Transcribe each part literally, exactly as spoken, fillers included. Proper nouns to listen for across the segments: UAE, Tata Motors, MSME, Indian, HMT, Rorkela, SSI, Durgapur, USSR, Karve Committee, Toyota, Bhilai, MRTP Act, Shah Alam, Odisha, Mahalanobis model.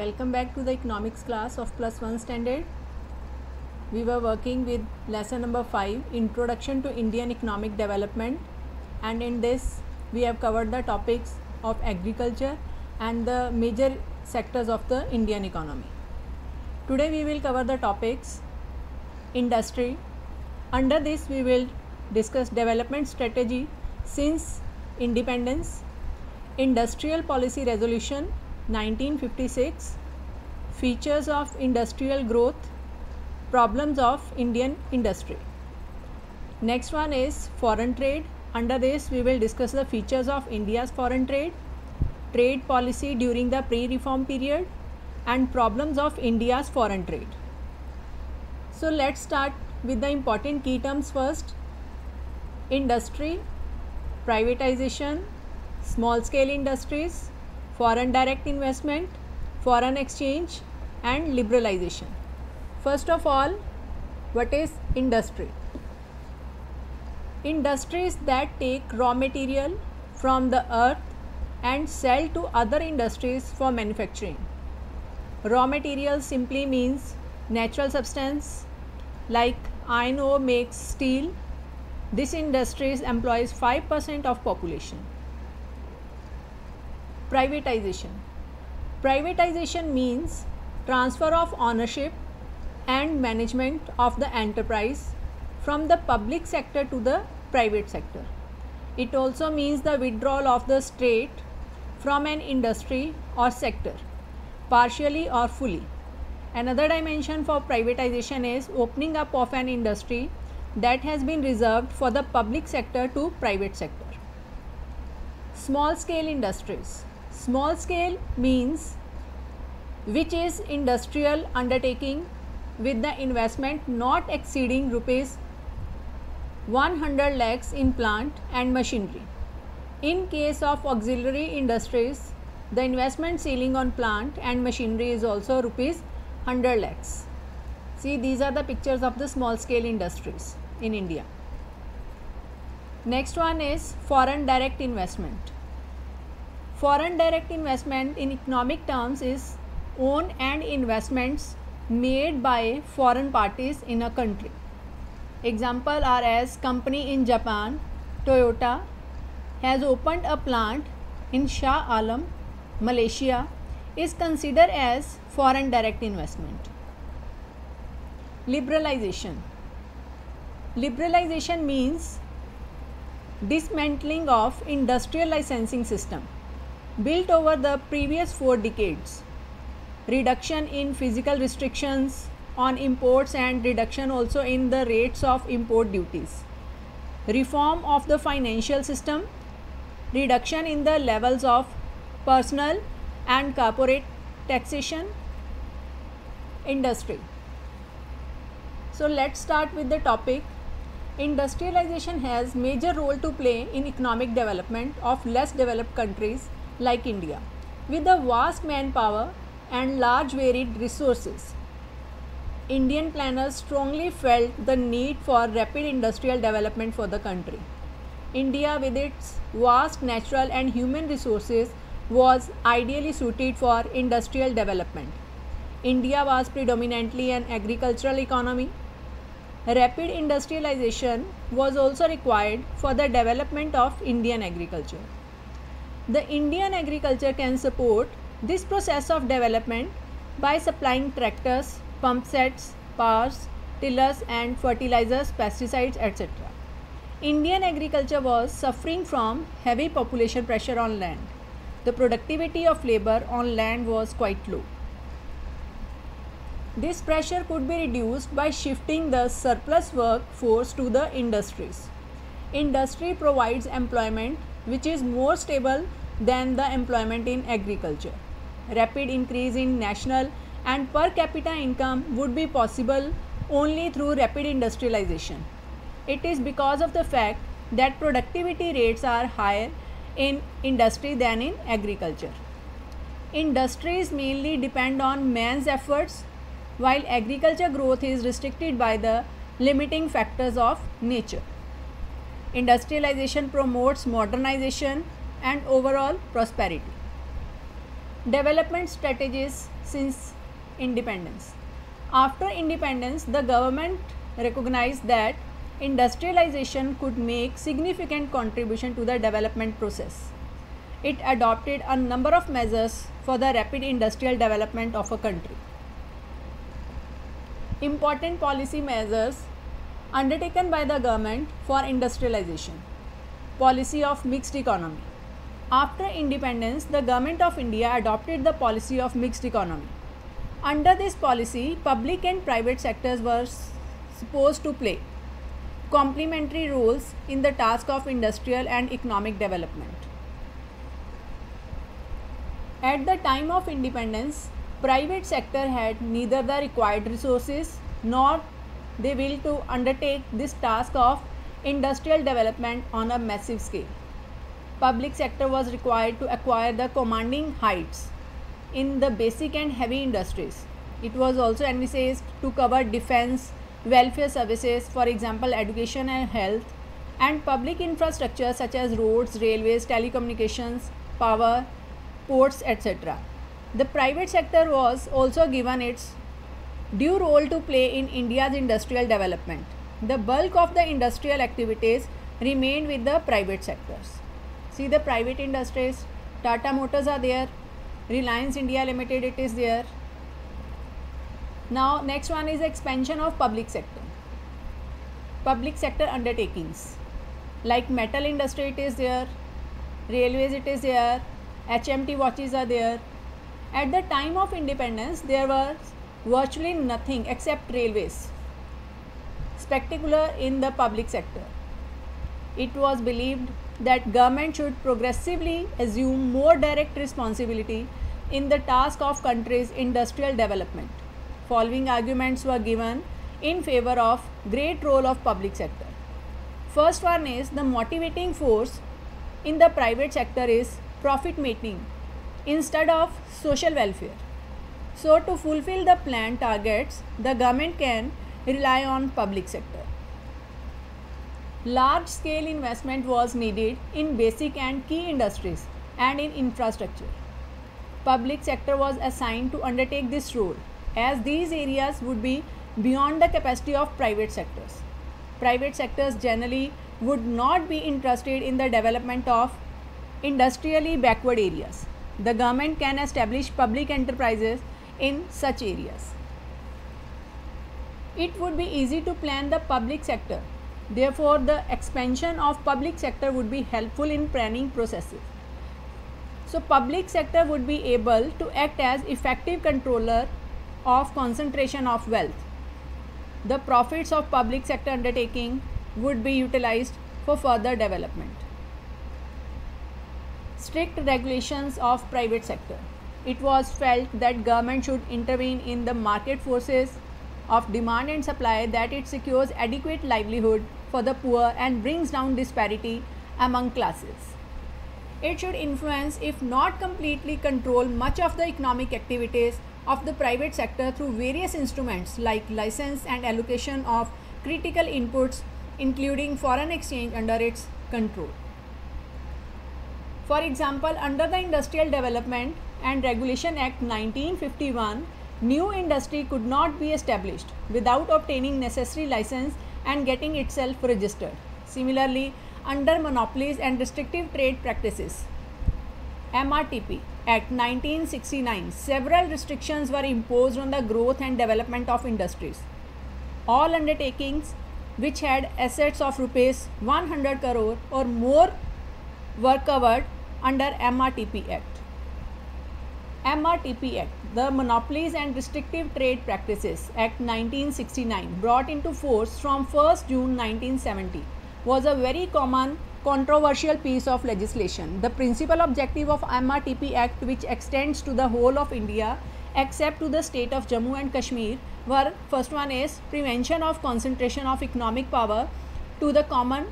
Welcome back to the economics class of plus one standard. We were working with lesson number five, Introduction to Indian Economic Development, and in this we have covered the topics of agriculture and the major sectors of the Indian economy. Today we will cover the topics industry. Under this we will discuss development strategy since independence, industrial policy resolution nineteen fifty-six, features of industrial growth, problems of Indian industry. Next one is foreign trade. Under this we will discuss the features of India's foreign trade, trade policy during the pre-reform period, and problems of India's foreign trade. So let's start with the important key terms first. Industry, privatization, small scale industries, foreign direct investment, foreign exchange, and liberalization. First of all, what is industry? Industries that take raw material from the earth and sell to other industries for manufacturing. Raw material simply means natural substance, like iron ore makes steel. This industry employs five percent of population. Privatization. Privatization means transfer of ownership and management of the enterprise from the public sector to the private sector. It also means the withdrawal of the state from an industry or sector, partially or fully. Another dimension for privatization is opening up of an industry that has been reserved for the public sector to private sector. Small scale industries. Small scale means which is industrial undertaking with the investment not exceeding rupees one hundred lakhs in plant and machinery. In case of auxiliary industries, the investment ceiling on plant and machinery is also rupees one hundred lakhs. See, these are the pictures of the small scale industries in India. Next one is foreign direct investment. Foreign direct investment in economic terms is own and investments made by foreign parties in a country. Example are as company in Japan, Toyota, has opened a plant in Shah Alam, Malaysia, is considered as foreign direct investment. Liberalization. Liberalization means dismantling of industrial licensing system built over the previous four decades, reduction in physical restrictions on imports and reduction also in the rates of import duties, reform of the financial system, reduction in the levels of personal and corporate taxation. Industry. So let's start with the topic. Industrialization has major role to play in economic development of less developed countries like India, with a vast manpower and large varied resources. Indian planners strongly felt the need for rapid industrial development for the country. India, with its vast natural and human resources, was ideally suited for industrial development. India was predominantly an agricultural economy. Rapid industrialization was also required for the development of Indian agriculture. The Indian agriculture can support this process of development by supplying tractors, pump sets, powers, tillers and fertilizers, pesticides, et cetera. Indian agriculture was suffering from heavy population pressure on land. The productivity of labor on land was quite low. This pressure could be reduced by shifting the surplus workforce to the industries. Industry provides employment which is more stable than the employment in agriculture. Rapid increase in national and per capita income would be possible only through rapid industrialization. It is because of the fact that productivity rates are higher in industry than in agriculture. Industries mainly depend on man's efforts, while agriculture growth is restricted by the limiting factors of nature. Industrialization promotes modernization and overall prosperity. development strategies since independence. After independence, the government recognized that industrialization could make significant contribution to the development process. It adopted a number of measures for the rapid industrial development of a country. Important policy measures undertaken by the government for industrialization. Policy of mixed economy. After independence, the government of India adopted the policy of mixed economy. Under this policy, public and private sectors were supposed to play complementary roles in the task of industrial and economic development. At the time of independence, private sector had neither the required resources nor the will to undertake this task of industrial development on a massive scale. Public sector was required to acquire the commanding heights in the basic and heavy industries. It was also envisaged to cover defense, welfare services, for example education and health, and public infrastructure such as roads, railways, telecommunications, power, ports, et cetera. The private sector was also given its due role to play in India's industrial development. The bulk of the industrial activities remained with the private sectors. See the private industries, Tata Motors are there, Reliance India Limited it is there. Now next one is expansion of public sector. Public sector undertakings like metal industry it is there, railways it is there, H M T watches are there. At the time of independence, there was virtually nothing except railways spectacular in the public sector. It was believed that government should progressively assume more direct responsibility in the task of country's industrial development. Following arguments were given in favor of great role of public sector. First one is the motivating force in the private sector is profit making instead of social welfare. So to fulfill the planned targets, the government can rely on public sector. Large scale investment was needed in basic and key industries and in infrastructure. Public sector was assigned to undertake this role as these areas would be beyond the capacity of private sectors. Private sectors generally would not be interested in the development of industrially backward areas. The government can establish public enterprises in such areas. It would be easy to plan the public sector. Therefore, the expansion of public sector would be helpful in planning processes. So, public sector would be able to act as effective controller of concentration of wealth. The profits of public sector undertaking would be utilized for further development. Strict regulations of private sector. It was felt that government should intervene in the market forces of demand and supply, that it secures adequate livelihood for the poor and brings down disparity among classes. It should influence, if not completely control, much of the economic activities of the private sector through various instruments like license and allocation of critical inputs, including foreign exchange, under its control. For example, under the Industrial Development and Regulation Act nineteen fifty-one, new industry could not be established without obtaining necessary license and getting itself registered. Similarly, under monopolies and restrictive trade practices, M R T P Act nineteen sixty-nine, several restrictions were imposed on the growth and development of industries. All undertakings which had assets of rupees one hundred crore or more were covered under M R T P Act. M R T P Act, the Monopolies and Restrictive Trade Practices Act nineteen sixty-nine, brought into force from first June nineteen seventy, was a very common controversial piece of legislation. The principal objective of M R T P Act, which extends to the whole of India except to the state of Jammu and Kashmir, were: first one is prevention of concentration of economic power to the common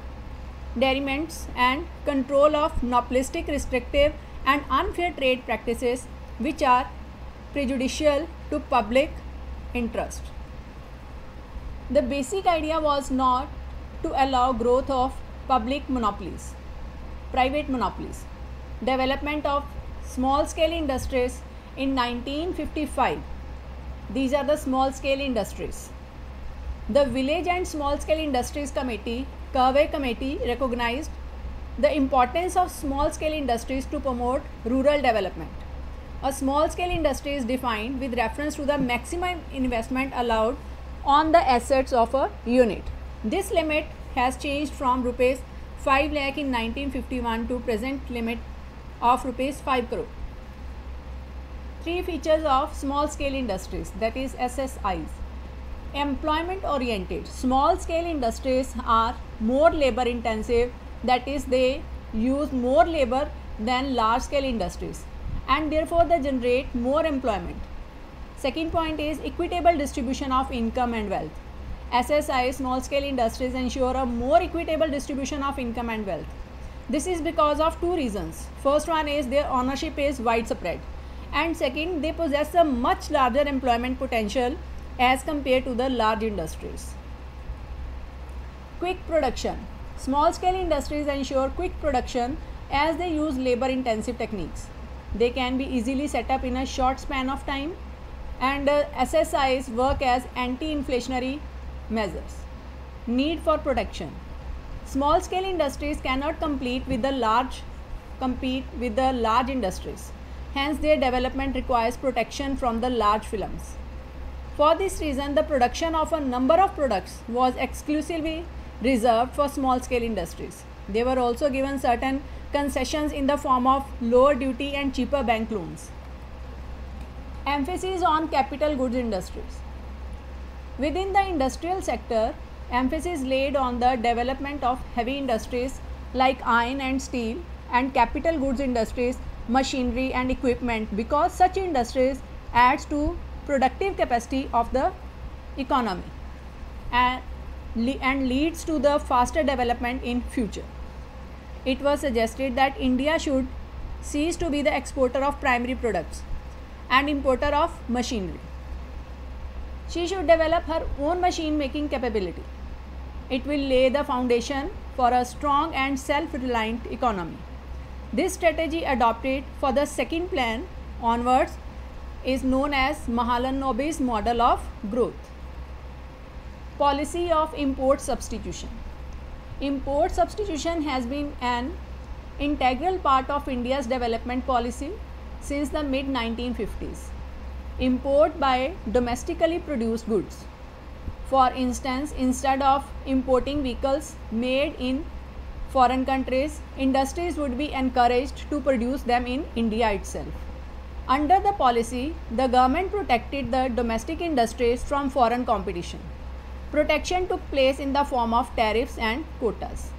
determinants and control of monopolistic, restrictive and unfair trade practices which are prejudicial to public interest. The basic idea was not to allow growth of public monopolies, private monopolies, development of small scale industries in nineteen fifty-five. These are the small scale industries. The village and small scale industries committee, Karve Committee, recognized the importance of small scale industries to promote rural development. A small scale industry is defined with reference to the maximum investment allowed on the assets of a unit. This limit has changed from rupees five lakh in nineteen fifty-one to present limit of rupees five crore. Three features of small scale industries, that is S S Is. Employment oriented. Small scale industries are more labor intensive, that is they use more labor than large scale industries and therefore they generate more employment. Second point is equitable distribution of income and wealth. S S I, small scale industries, ensure a more equitable distribution of income and wealth. This is because of two reasons. First one is their ownership is widespread, and second, they possess a much larger employment potential as compared to the large industries. Quick production. Small scale industries ensure quick production as they use labor intensive techniques. They can be easily set up in a short span of time, and uh, S S Is work as anti-inflationary measures. Need for protection. Small scale industries cannot compete with the large compete with the large industries. Hence their development requires protection from the large firms. For this reason, the production of a number of products was exclusively reserved for small scale industries. They were also given certain concessions in the form of lower duty and cheaper bank loans. Emphasis on capital goods industries. Within the industrial sector, emphasis laid on the development of heavy industries like iron and steel, and capital goods industries, machinery and equipment, because such industries adds to productive capacity of the economy and, le- and leads to the faster development in future. It was suggested that India should cease to be the exporter of primary products and importer of machinery. She should develop her own machine making capability. It will lay the foundation for a strong and self-reliant economy. This strategy adopted for the second plan onwards is known as Mahalanobis model of growth. Policy of import substitution. Import substitution has been an integral part of India's development policy since the mid nineteen fifties. Import by domestically produced goods. For instance, instead of importing vehicles made in foreign countries, industries would be encouraged to produce them in India itself. Under the policy, the government protected the domestic industries from foreign competition. Protection took place in the form of tariffs and quotas.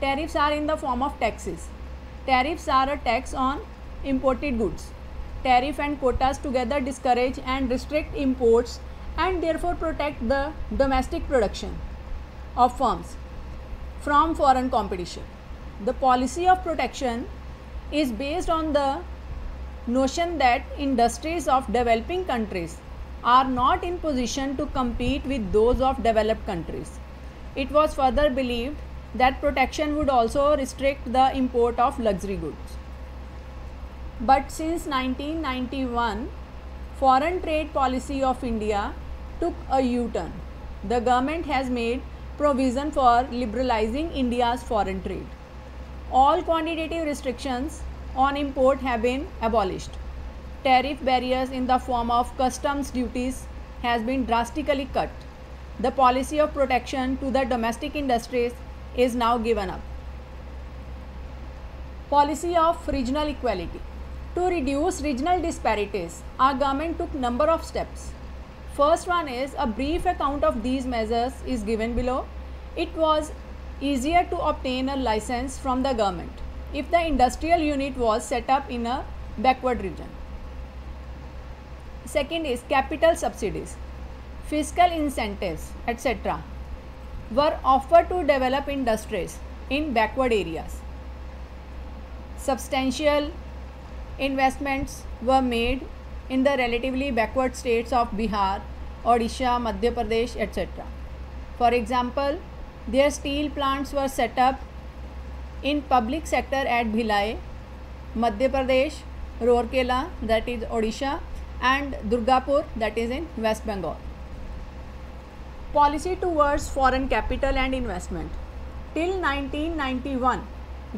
Tariffs are in the form of taxes. Tariffs are a tax on imported goods. Tariff and quotas together discourage and restrict imports and therefore protect the domestic production of firms from foreign competition. The policy of protection is based on the notion that industries of developing countries are not in position to compete with those of developed countries. It was further believed that protection would also restrict the import of luxury goods. But since nineteen ninety-one, foreign trade policy of India took a U-turn. The government has made provision for liberalizing India's foreign trade. All quantitative restrictions on import have been abolished. Tariff barriers in the form of customs duties has been drastically cut. The policy of protection to the domestic industries is now given up. Policy of regional equality. To reduce regional disparities, our government took number of steps. First one is a brief account of these measures is given below. It was easier to obtain a license from the government if the industrial unit was set up in a backward region. Second is capital subsidies, fiscal incentives, et cetera were offered to develop industries in backward areas. Substantial investments were made in the relatively backward states of Bihar, Odisha, Madhya Pradesh, et cetera. For example, their steel plants were set up in public sector at Bhilai Madhya Pradesh, Rorkela, that is Odisha, and Durgapur, that is in West Bengal. Policy towards foreign capital and investment. Till nineteen ninety-one,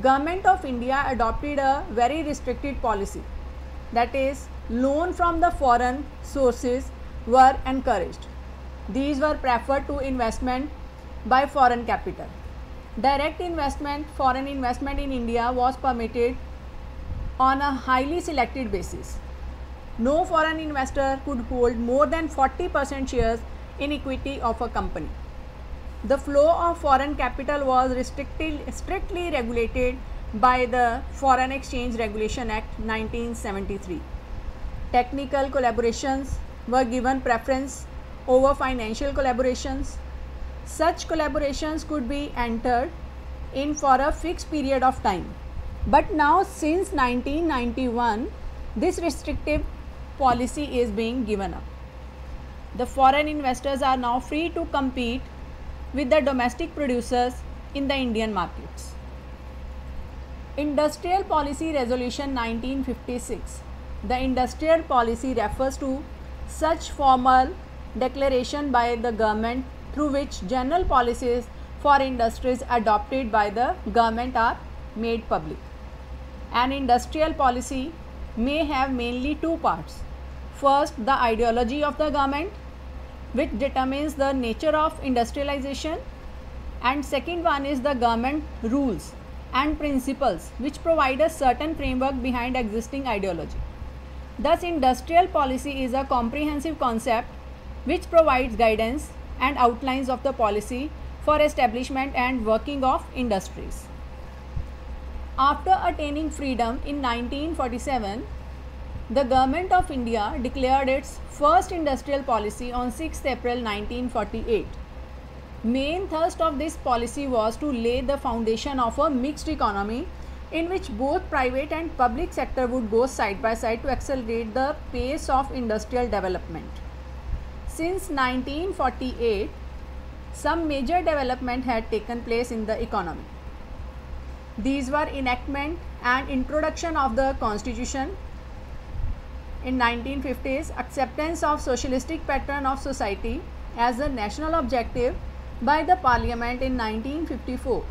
Government of India adopted a very restricted policy, that is, loan from the foreign sources were encouraged. These were preferred to investment by foreign capital. Direct investment, foreign investment in India was permitted on a highly selected basis. No foreign investor could hold more than forty percent shares in equity of a company. The flow of foreign capital was restricted, strictly regulated by the Foreign Exchange Regulation Act nineteen seventy-three. Technical collaborations were given preference over financial collaborations. Such collaborations could be entered in for a fixed period of time. But now, since nineteen ninety-one, this restrictive policy is being given up. The foreign investors are now free to compete with the domestic producers in the Indian markets. Industrial Policy Resolution nineteen fifty-six. The industrial policy refers to such formal declaration by the government through which general policies for industries adopted by the government are made public. An industrial policy may have mainly two parts. First, the ideology of the government, which determines the nature of industrialization, and second one is the government rules and principles, which provide a certain framework behind existing ideology. Thus, industrial policy is a comprehensive concept which provides guidance and outlines of the policy for establishment and working of industries. After attaining freedom in nineteen forty-seven, the Government of India declared its first industrial policy on sixth April nineteen forty-eight. Main thrust of this policy was to lay the foundation of a mixed economy in which both private and public sector would go side by side to accelerate the pace of industrial development. Since nineteen forty-eight, some major development had taken place in the economy. These were enactment and introduction of the Constitution in nineteen fifties, acceptance of socialistic pattern of society as the national objective by the Parliament in nineteen fifty-four,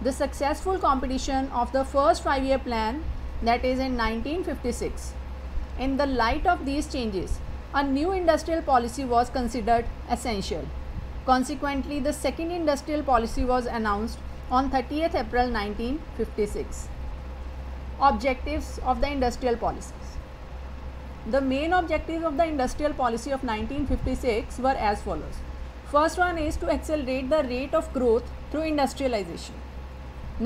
the successful completion of the first five-year plan, that is in nineteen fifty-six. In the light of these changes, a new industrial policy was considered essential. Consequently, the second industrial policy was announced on thirtieth April nineteen fifty-six. Objectives of the industrial policy. The main objectives of the industrial policy of nineteen fifty-six were as follows. First one is to accelerate the rate of growth through industrialization.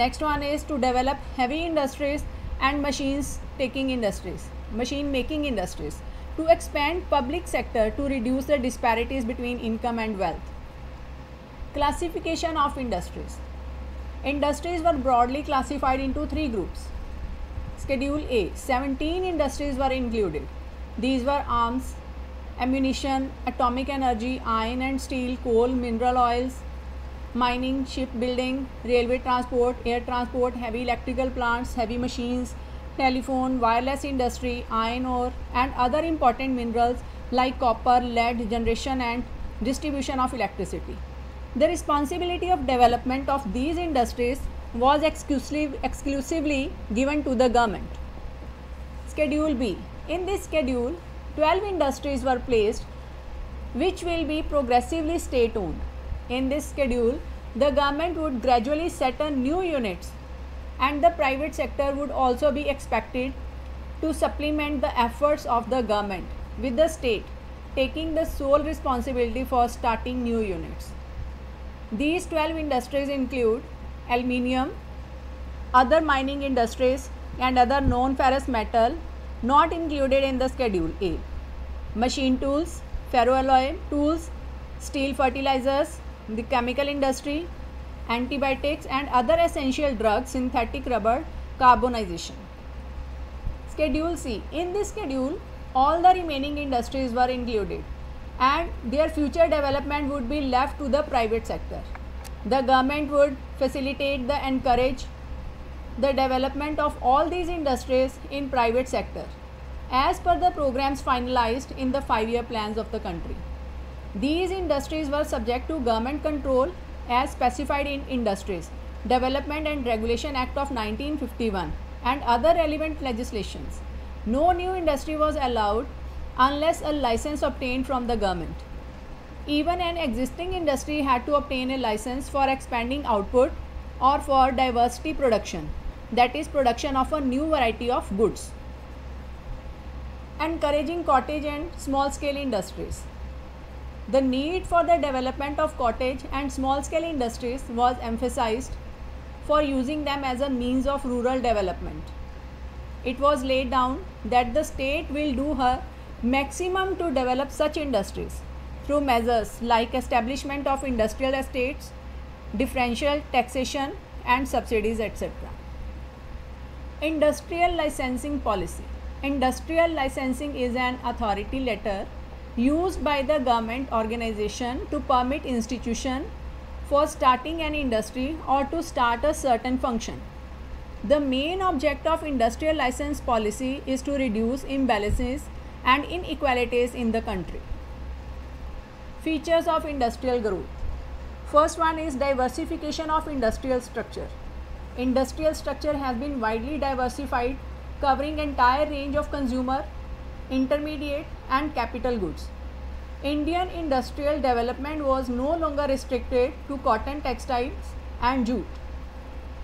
Next one is to develop heavy industries and machines taking industries, machine making industries, to expand public sector to reduce the disparities between income and wealth. Classification of industries. Industries were broadly classified into three groups. Schedule A, seventeen industries were included. These were arms, ammunition, atomic energy, iron and steel, coal, mineral oils, mining, shipbuilding, railway transport, air transport, heavy electrical plants, heavy machines, telephone, wireless industry, iron ore and other important minerals like copper, lead, generation and distribution of electricity. The responsibility of development of these industries was exclusively, exclusively given to the government. Schedule B. In this schedule, twelve industries were placed which will be progressively state owned. In this schedule, the government would gradually set up new units and the private sector would also be expected to supplement the efforts of the government, with the state taking the sole responsibility for starting new units. These twelve industries include aluminium, other mining industries and other non-ferrous metal not included in the schedule A, machine tools, ferroalloy tools, steel fertilizers, the chemical industry, antibiotics and other essential drugs, synthetic rubber, carbonization. Schedule C. In this schedule, all the remaining industries were included and their future development would be left to the private sector. The government would facilitate the encourage the development of all these industries in private sector as per the programs finalized in the five year plans of the country. These industries were subject to government control as specified in Industries Development and Regulation Act of nineteen fifty-one and other relevant legislations. No new industry was allowed unless a license obtained from the government. Even an existing industry had to obtain a license for expanding output or for diversity production, that is production of a new variety of goods. Encouraging cottage and small scale industries. The need for the development of cottage and small scale industries was emphasized for using them as a means of rural development. It was laid down that the state will do her maximum to develop such industries through measures like establishment of industrial estates, differential taxation and subsidies, et cetera. Industrial licensing policy. Industrial licensing is an authority letter used by the government organization to permit institution for starting an industry or to start a certain function. The main object of industrial license policy is to reduce imbalances and inequalities in the country. Features of industrial growth. First one is diversification of industrial structure. Industrial structure has been widely diversified, covering entire range of consumer, intermediate and capital goods. Indian industrial development was no longer restricted to cotton, textiles and jute.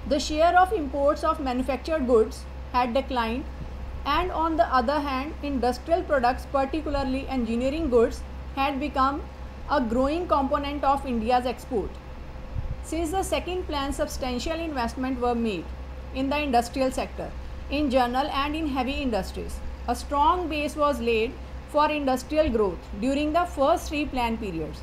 The share of imports of manufactured goods had declined, and on the other hand, industrial products, particularly engineering goods, had become a growing component of India's export. Since the second plan, substantial investment were made in the industrial sector, in general and in heavy industries. A strong base was laid for industrial growth during the first three plan periods.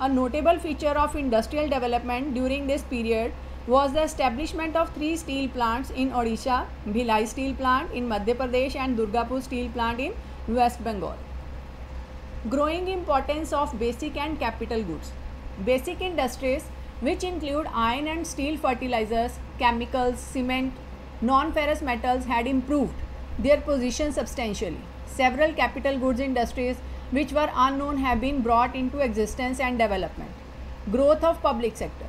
A notable feature of industrial development during this period was the establishment of three steel plants in Odisha, Bhilai steel plant in Madhya Pradesh and Durgapur steel plant in West Bengal. Growing importance of basic and capital goods. Basic industries, which include iron and steel fertilizers, chemicals, cement, non-ferrous metals, had improved their position substantially. Several capital goods industries which were unknown have been brought into existence and development. Growth of public sector.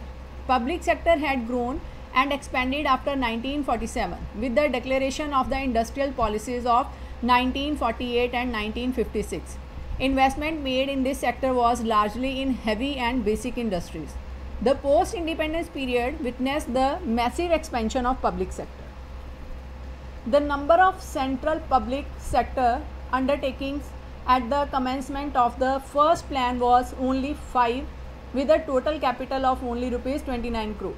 Public sector had grown and expanded after nineteen forty-seven with the declaration of the industrial policies of nineteen forty-eight and nineteen fifty-six. Investment made in this sector was largely in heavy and basic industries. The post-independence period witnessed the massive expansion of public sector. The number of central public sector undertakings at the commencement of the first plan was only five, with a total capital of only rupees twenty-nine crore.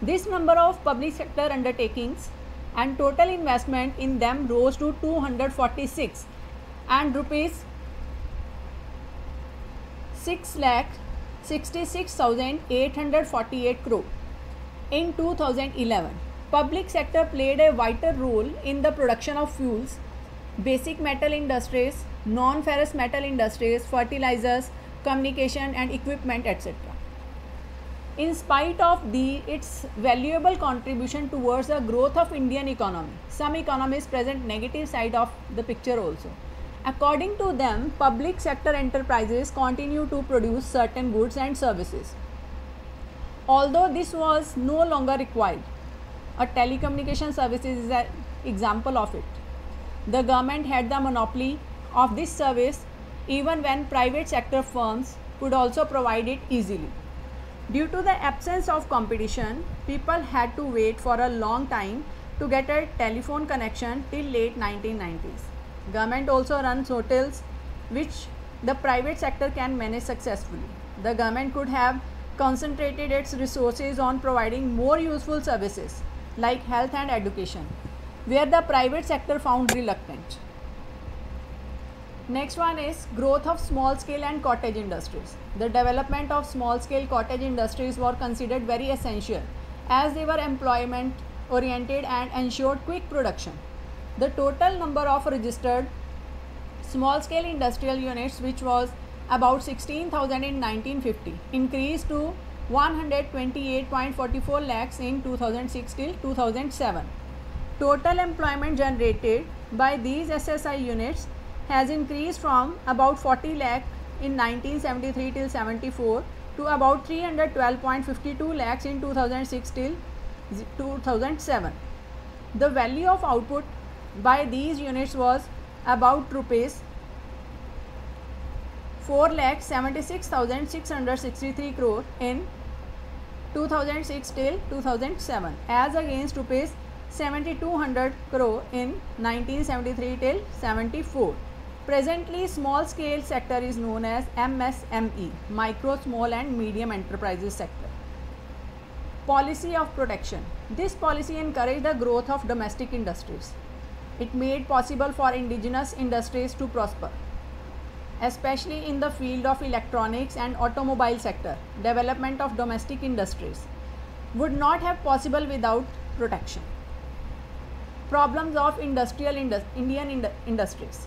This number of public sector undertakings and total investment in them rose to two hundred forty-six and rupees six lakh sixty-six thousand eight hundred forty-eight crore in two thousand eleven. Public sector played a vital role in the production of fuels, basic metal industries, non-ferrous metal industries, fertilizers, communication and equipment, et cetera. In spite of the its valuable contribution towards the growth of Indian economy, some economists present negative side of the picture also. According to them, public sector enterprises continue to produce certain goods and services, although this was no longer required. A telecommunication services is an example of it. The government had the monopoly of this service, even when private sector firms could also provide it easily. Due to the absence of competition, people had to wait for a long time to get a telephone connection till late nineteen nineties. Government also runs hotels which the private sector can manage successfully. The government could have concentrated its resources on providing more useful services like health and education, where the private sector found reluctant. Next one is growth of small scale and cottage industries. The development of small scale cottage industries were considered very essential as they were employment oriented and ensured quick production. The total number of registered small scale industrial units, which was about sixteen thousand in nineteen fifty, increased to one hundred twenty-eight point four four lakhs in two thousand six till two thousand seven. Total employment generated by these S S I units has increased from about forty lakh in nineteen seventy-three till seventy-four to about three hundred twelve point five two lakhs in two thousand six till two thousand seven. The value of output by these units was about rupees four lakh seventy-six thousand six hundred sixty-three crore in two thousand six till two thousand seven, as against rupees seven thousand two hundred crore in nineteen seventy-three till seventy-four. Presently, small scale sector is known as M S M E, micro, small and medium enterprises sector. Policy of protection. This policy encouraged the growth of domestic industries. It made possible for indigenous industries to prosper, especially in the field of electronics and automobile sector. Development of domestic industries would not have possible without protection. Problems of industrial indus Indian ind industries.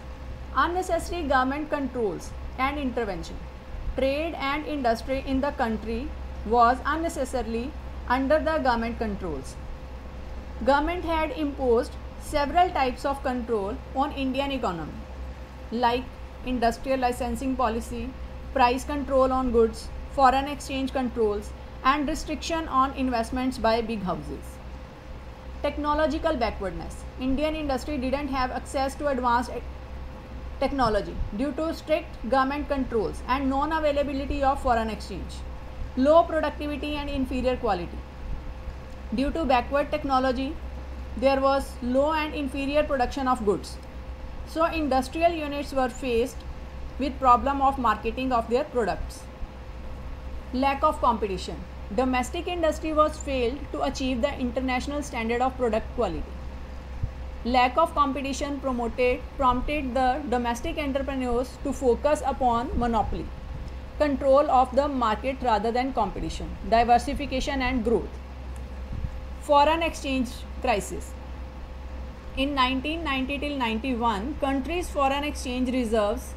Unnecessary government controls and intervention. Trade and industry in the country was unnecessarily under the government controls. Government had imposed several types of control on Indian economy, like industrial licensing policy, price control on goods, foreign exchange controls, and restriction on investments by big houses. Technological backwardness. Indian industry didn't have access to advanced technology due to strict government controls and non-availability of foreign exchange. Low productivity and inferior quality. Due to backward technology, there was low and inferior production of goods. So industrial units were faced with problem of marketing of their products. Lack of competition. Domestic industry was failed to achieve the international standard of product quality. Lack of competition promoted prompted the domestic entrepreneurs to focus upon monopoly, control of the market rather than competition, diversification and growth. Foreign exchange crisis. In nineteen ninety till ninety-one, country's foreign exchange reserves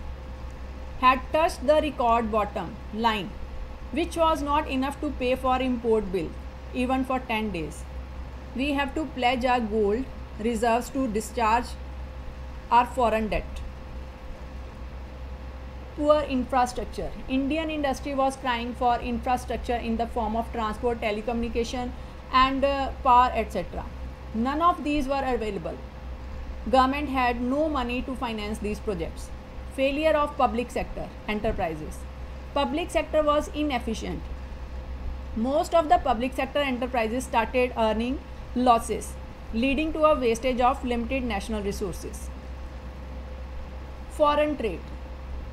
had touched the record bottom line, which was not enough to pay for import bill even for ten days. We have to pledge our gold reserves to discharge our foreign debt. Poor infrastructure. Indian industry was crying for infrastructure in the form of transport, telecommunication and uh, power, et cetera. None of these were available. Government had no money to finance these projects. Failure of public sector enterprises. Public sector was inefficient. Most of the public sector enterprises started earning losses, leading to a wastage of limited national resources. Foreign trade.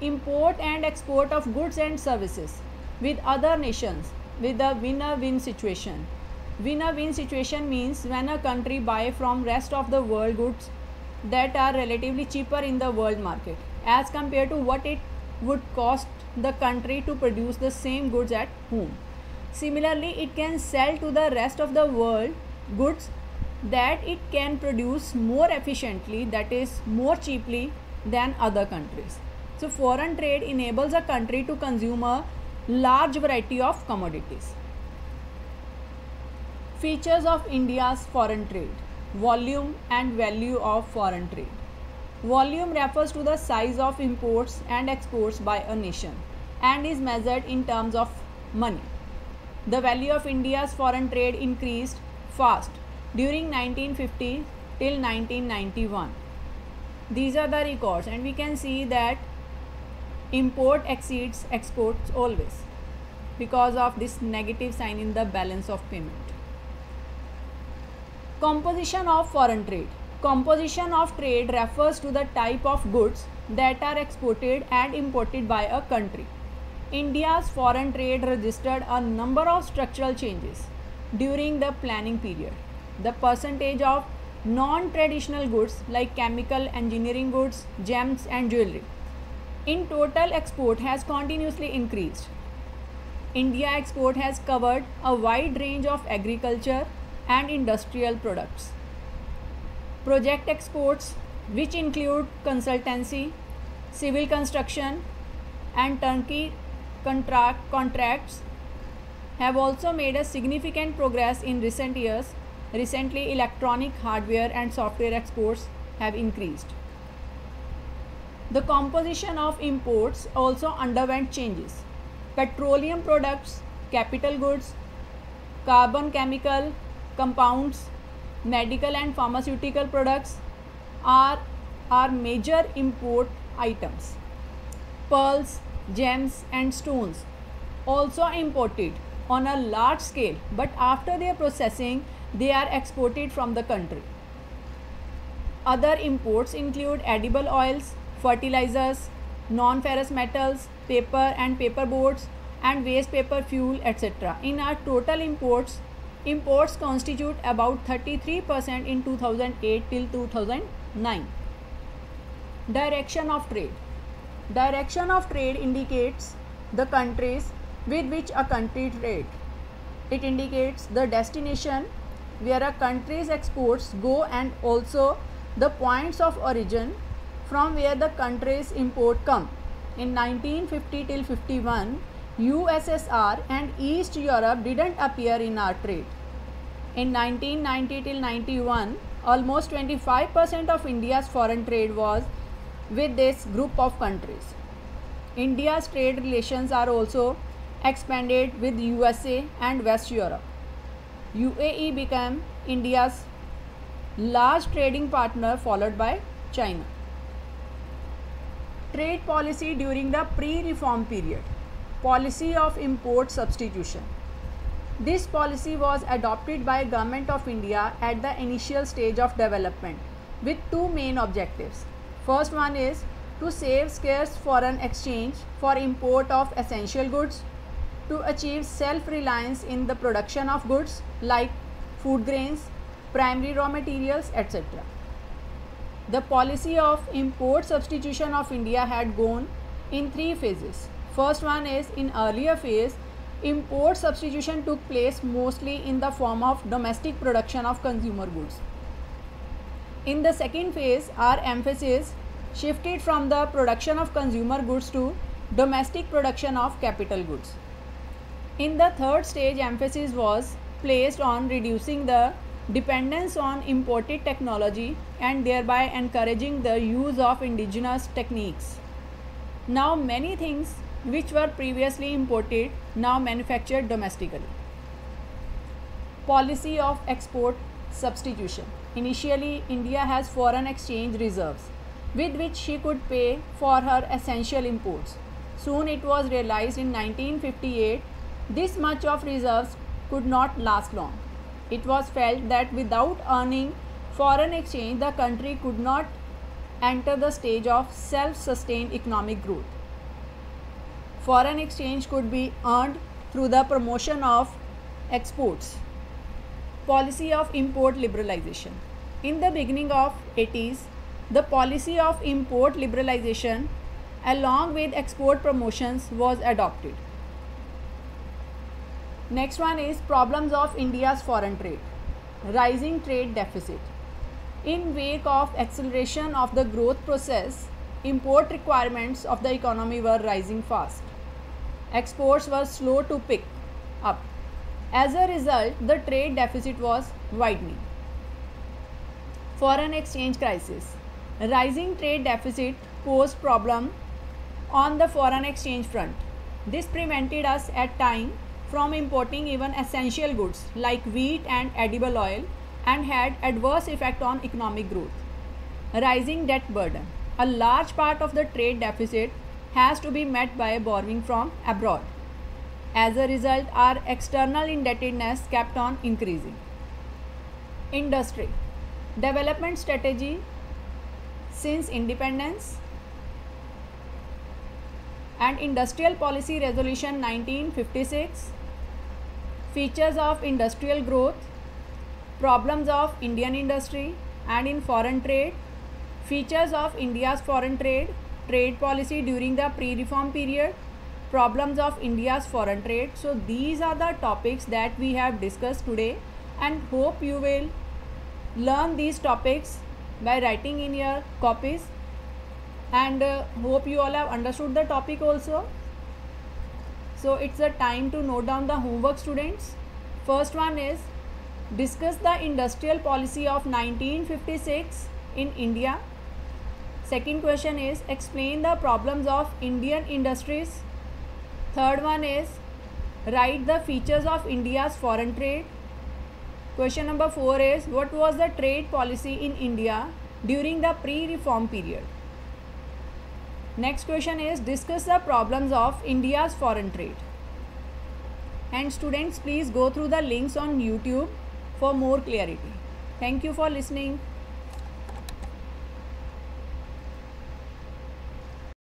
Import and export of goods and services with other nations with a win-win situation. Win-win situation means when a country buys from rest of the world goods that are relatively cheaper in the world market as compared to what it would cost the country to produce the same goods at home. Similarly, it can sell to the rest of the world goods that it can produce more efficiently, that is more cheaply than other countries. So foreign trade enables a country to consume a large variety of commodities. Features of India's foreign trade. Volume and value of foreign trade. Volume refers to the size of imports and exports by a nation and is measured in terms of money. The value of India's foreign trade increased fast during nineteen fifty till nineteen ninety-one. These are the records, and we can see that import exceeds exports always because of this negative sign in the balance of payment. Composition of foreign trade. Composition of trade refers to the type of goods that are exported and imported by a country. India's foreign trade registered a number of structural changes during the planning period. The percentage of non-traditional goods like chemical, engineering goods, gems and jewelry in total export has continuously increased. India export has covered a wide range of agriculture and industrial products. Project exports, which include consultancy, civil construction and turnkey contract contracts, have also made a significant progress in recent years. Recently, electronic hardware and software exports have increased. The composition of imports also underwent changes. Petroleum products, capital goods, carbon chemical compounds, medical and pharmaceutical products are are major import items. Pearls, gems and stones also imported on a large scale, but after their processing they are exported from the country. Other imports include edible oils, fertilizers, non-ferrous metals, paper and paper boards, and waste paper, fuel, et cetera. In our total imports, imports constitute about thirty-three percent in two thousand eight till two thousand nine. Direction of trade. Direction of trade indicates the countries with which a country trades. It indicates the destination where a country's exports go and also the points of origin from where the country's import come. In nineteen fifty till fifty-one, U S S R and East Europe didn't appear in our trade. In nineteen ninety till ninety-one, almost twenty-five percent of India's foreign trade was with this group of countries. India's trade relations are also expanded with U S A and West Europe. U A E became India's large trading partner, followed by China. Trade policy during the pre-reform period. Policy of import substitution. This policy was adopted by Government of India at the initial stage of development with two main objectives. First one is to save scarce foreign exchange for import of essential goods, to achieve self-reliance in the production of goods like food grains, primary raw materials, et cetera. The policy of import substitution of India had gone in three phases. First one is, in earlier phase, import substitution took place mostly in the form of domestic production of consumer goods. In the second phase, our emphasis shifted from the production of consumer goods to domestic production of capital goods. In the third stage, emphasis was placed on reducing the dependence on imported technology and thereby encouraging the use of indigenous techniques. Now many things which were previously imported now manufactured domestically. Policy of export substitution. Initially, India has foreign exchange reserves with which she could pay for her essential imports. Soon it was realized in nineteen fifty-eight this much of reserves could not last long. It was felt that without earning foreign exchange, the country could not enter the stage of self-sustained economic growth. Foreign exchange could be earned through the promotion of exports. Policy of import liberalization. In the beginning of eighties, the policy of import liberalization along with export promotions was adopted. Next one is problems of India's foreign trade. Rising trade deficit. In wake of acceleration of the growth process, import requirements of the economy were rising fast. Exports were slow to pick up. As a result, the trade deficit was widening. Foreign exchange crisis. Rising trade deficit posed problem on the foreign exchange front. This prevented us at times from importing even essential goods like wheat and edible oil and had adverse effect on economic growth. Rising debt burden. A large part of the trade deficit has to be met by borrowing from abroad. As a result, our external indebtedness kept on increasing. Industry. Development strategy since independence and Industrial Policy Resolution nineteen fifty-six. Features of industrial growth. Problems of Indian industry and in foreign trade. Features of India's foreign trade, trade policy during the pre-reform period, problems of India's foreign trade. So these are the topics that we have discussed today, and hope you will learn these topics by writing in your copies, and uh, hope you all have understood the topic also. So it's a time to note down the homework, students. First one is discuss the industrial policy of nineteen fifty-six in India. Second question is explain the problems of Indian industries. Third one is write the features of India's foreign trade. Question number four is what was the trade policy in India during the pre-reform period. Next question is discuss the problems of India's foreign trade. And students, please go through the links on YouTube for more clarity. Thank you for listening.